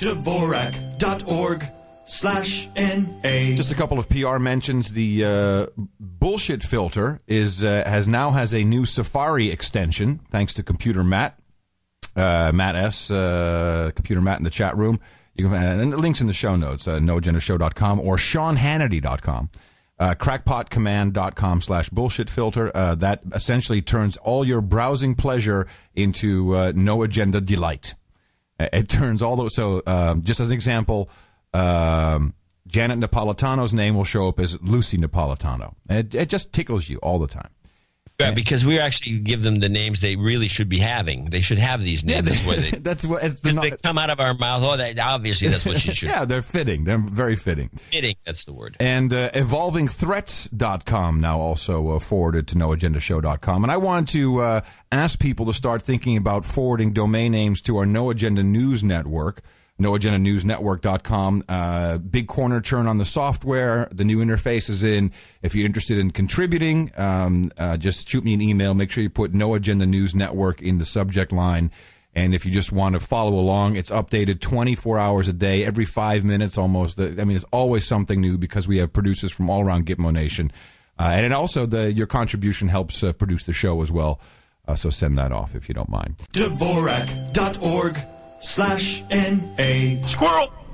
Dvorak.org/NA. Just a couple of PR mentions. The Bullshit Filter is has now a new Safari extension, thanks to Computer Matt. Matt S. Computer Matt in the chat room. You can and the links in the show notes, noagendashow.com or seanhannity.com. Crackpotcommand.com/bullshit filter. That essentially turns all your browsing pleasure into No Agenda Delight. It turns all those. So just as an example, Janet Napolitano's name will show up as Lucy Napolitano. It just tickles you all the time. Right, because we actually give them the names they really should be having. They should have these names. Yeah, they come out of our mouth. Oh, obviously that's what she should. Yeah, they're fitting. They're very fitting. Fitting, that's the word. And evolvingthreats.com now also forwarded to noagendashow.com. And I want to ask people to start thinking about forwarding domain names to our No Agenda News Network, noagendanewsnetwork.com. Big corner turn on the software. The new interface is in. If you're interested in contributing, just shoot me an email. Make sure you put No Agenda News Network in the subject line. And if you just want to follow along, it's updated 24 hours a day, every 5 minutes almost. I mean, it's always something new because we have producers from all around Gitmo Nation. And it also, your contribution helps produce the show as well. So send that off if you don't mind. Dvorak.org/NA. Squirrel!